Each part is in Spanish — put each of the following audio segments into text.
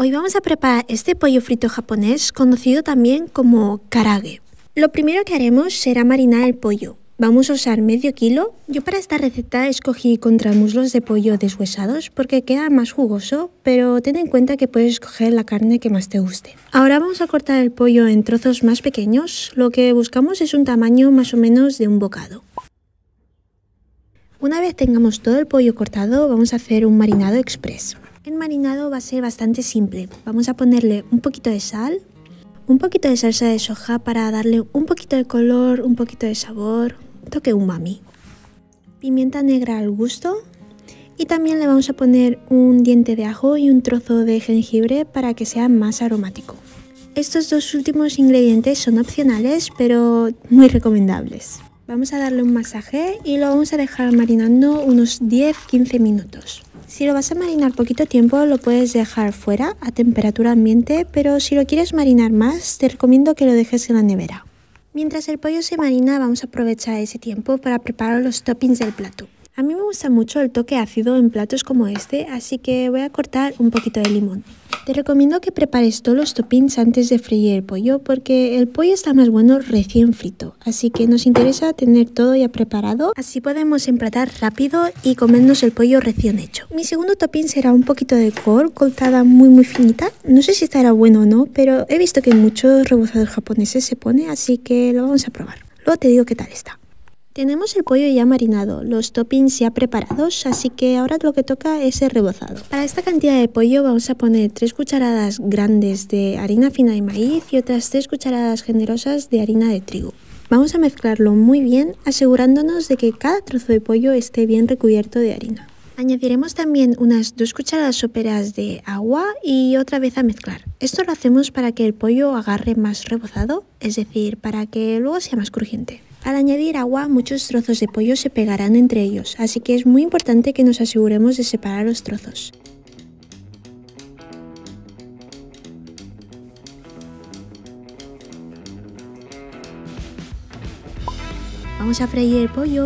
Hoy vamos a preparar este pollo frito japonés, conocido también como karaage. Lo primero que haremos será marinar el pollo. Vamos a usar medio kilo. Yo para esta receta escogí contramuslos de pollo deshuesados porque queda más jugoso, pero ten en cuenta que puedes escoger la carne que más te guste. Ahora vamos a cortar el pollo en trozos más pequeños. Lo que buscamos es un tamaño más o menos de un bocado. Una vez tengamos todo el pollo cortado, vamos a hacer un marinado express. El marinado va a ser bastante simple. Vamos a ponerle un poquito de sal, un poquito de salsa de soja para darle un poquito de color, un poquito de sabor, un toque umami, pimienta negra al gusto y también le vamos a poner un diente de ajo y un trozo de jengibre para que sea más aromático. Estos dos últimos ingredientes son opcionales pero muy recomendables. Vamos a darle un masaje y lo vamos a dejar marinando unos 10-15 minutos. Si lo vas a marinar poquito tiempo lo puedes dejar fuera a temperatura ambiente, pero si lo quieres marinar más te recomiendo que lo dejes en la nevera. Mientras el pollo se marina vamos a aprovechar ese tiempo para preparar los toppings del plato. A mí me gusta mucho el toque ácido en platos como este, así que voy a cortar un poquito de limón. Te recomiendo que prepares todos los toppings antes de freír el pollo porque el pollo está más bueno recién frito, así que nos interesa tener todo ya preparado, así podemos emplatar rápido y comernos el pollo recién hecho. Mi segundo topping será un poquito de col cortada muy finita, no sé si estará bueno o no, pero he visto que en muchos rebozados japoneses se pone, así que lo vamos a probar. Luego te digo qué tal está. Tenemos el pollo ya marinado, los toppings ya preparados, así que ahora lo que toca es el rebozado. Para esta cantidad de pollo vamos a poner 3 cucharadas grandes de harina fina de maíz y otras 3 cucharadas generosas de harina de trigo. Vamos a mezclarlo muy bien, asegurándonos de que cada trozo de pollo esté bien recubierto de harina. Añadiremos también unas 2 cucharadas soperas de agua y otra vez a mezclar. Esto lo hacemos para que el pollo agarre más rebozado, es decir, para que luego sea más crujiente. Al añadir agua, muchos trozos de pollo se pegarán entre ellos, así que es muy importante que nos aseguremos de separar los trozos. Vamos a freír el pollo.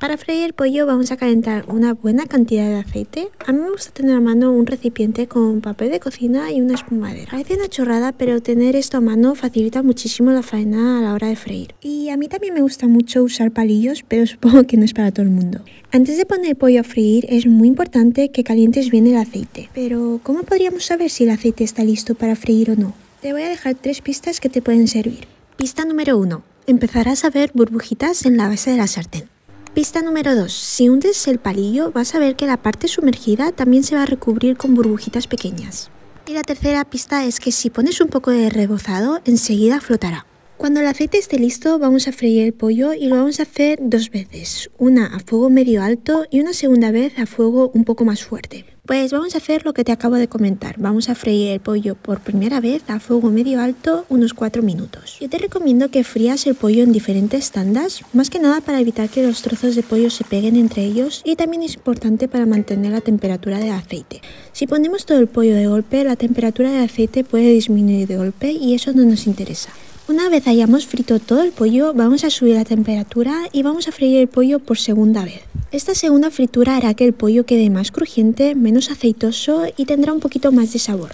Para freír el pollo vamos a calentar una buena cantidad de aceite. A mí me gusta tener a mano un recipiente con papel de cocina y una espumadera. Parece una chorrada, pero tener esto a mano facilita muchísimo la faena a la hora de freír. Y a mí también me gusta mucho usar palillos, pero supongo que no es para todo el mundo. Antes de poner el pollo a freír es muy importante que calientes bien el aceite. Pero ¿cómo podríamos saber si el aceite está listo para freír o no? Te voy a dejar 3 pistas que te pueden servir. Pista número 1. Empezarás a ver burbujitas en la base de la sartén. Pista número 2. Si hundes el palillo vas a ver que la parte sumergida también se va a recubrir con burbujitas pequeñas. Y la tercera pista es que si pones un poco de rebozado enseguida flotará. Cuando el aceite esté listo vamos a freír el pollo y lo vamos a hacer 2 veces, una a fuego medio alto y una segunda vez a fuego un poco más fuerte. Pues vamos a hacer lo que te acabo de comentar, vamos a freír el pollo por primera vez a fuego medio alto unos 4 minutos. Yo te recomiendo que frías el pollo en diferentes tandas, más que nada para evitar que los trozos de pollo se peguen entre ellos y también es importante para mantener la temperatura del aceite. Si ponemos todo el pollo de golpe, la temperatura del aceite puede disminuir de golpe y eso no nos interesa. Una vez hayamos frito todo el pollo, vamos a subir la temperatura y vamos a freír el pollo por segunda vez. Esta segunda fritura hará que el pollo quede más crujiente, menos aceitoso y tendrá un poquito más de sabor.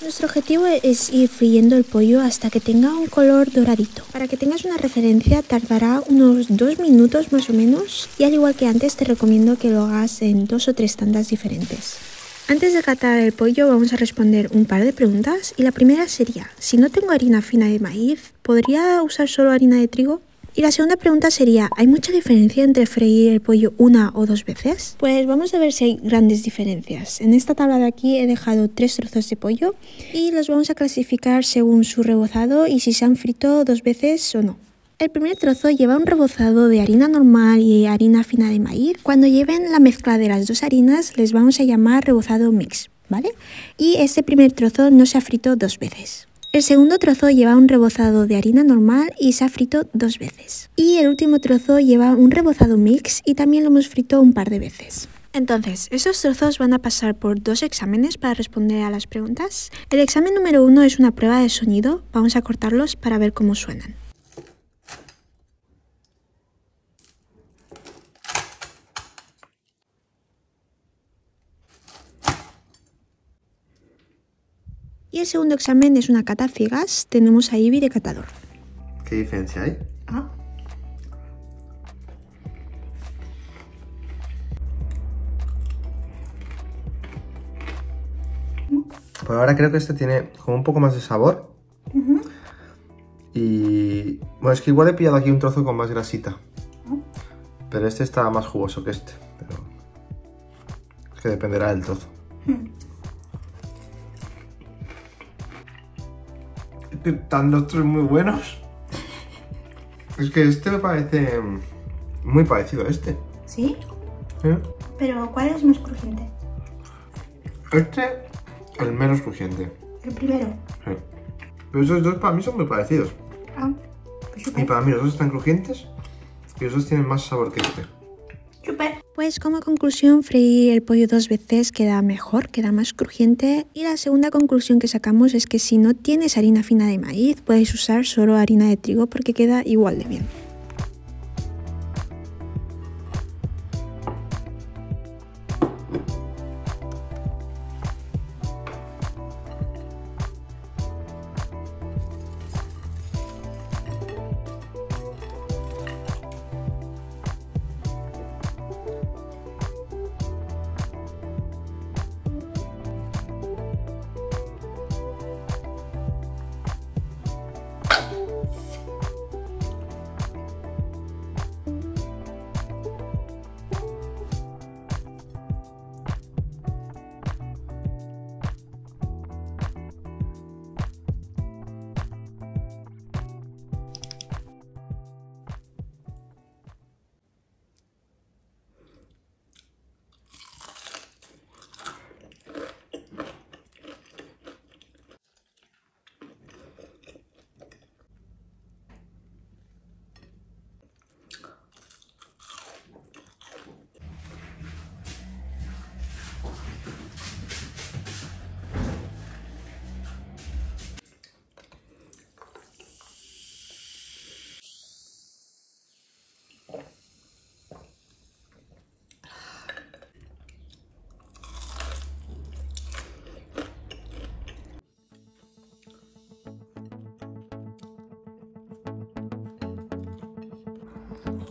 Nuestro objetivo es ir friendo el pollo hasta que tenga un color doradito. Para que tengas una referencia tardará unos 2 minutos más o menos y al igual que antes te recomiendo que lo hagas en 2 o 3 tandas diferentes. Antes de catar el pollo vamos a responder un par de preguntas y la primera sería, si no tengo harina fina de maíz, ¿podría usar solo harina de trigo? Y la segunda pregunta sería, ¿hay mucha diferencia entre freír el pollo una o 2 veces? Pues vamos a ver si hay grandes diferencias. En esta tabla de aquí he dejado 3 trozos de pollo y los vamos a clasificar según su rebozado y si se han frito 2 veces o no. El primer trozo lleva un rebozado de harina normal y harina fina de maíz. Cuando lleven la mezcla de las 2 harinas les vamos a llamar rebozado mix, ¿vale? Y este primer trozo no se ha frito 2 veces. El segundo trozo lleva un rebozado de harina normal y se ha frito 2 veces. Y el último trozo lleva un rebozado mix y también lo hemos frito un par de veces. Entonces, estos trozos van a pasar por 2 exámenes para responder a las preguntas. El examen número 1 es una prueba de sonido. Vamos a cortarlos para ver cómo suenan. Y el segundo examen es una cata ciegas. Tenemos a Ivy de catador. ¿Qué diferencia hay? Ah. Por ahora creo que este tiene como un poco más de sabor. Uh-huh. Y bueno, es que igual he pillado aquí un trozo con más grasita. Uh-huh. Pero este está más jugoso que este. Pero es que dependerá del trozo. Uh-huh. Es que están los tres muy buenos. Es que este me parece muy parecido a este. ¿Sí? ¿Sí? Pero ¿cuál es más crujiente? Este... el menos crujiente. ¿El primero? Sí. Pero esos dos para mí son muy parecidos. Ah, pues super. Y para mí los dos están crujientes y los dos tienen más sabor que este. Super. Pues como conclusión, freír el pollo dos veces queda mejor, queda más crujiente. Y la segunda conclusión que sacamos es que si no tienes harina fina de maíz, puedes usar solo harina de trigo porque queda igual de bien.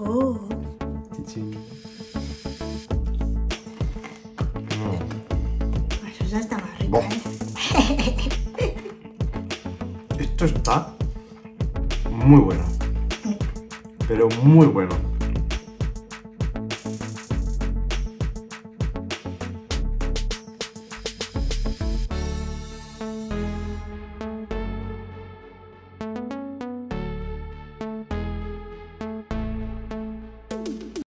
Oh. Eso ya está más rico, ¿eh? Esto está muy bueno. Pero muy bueno.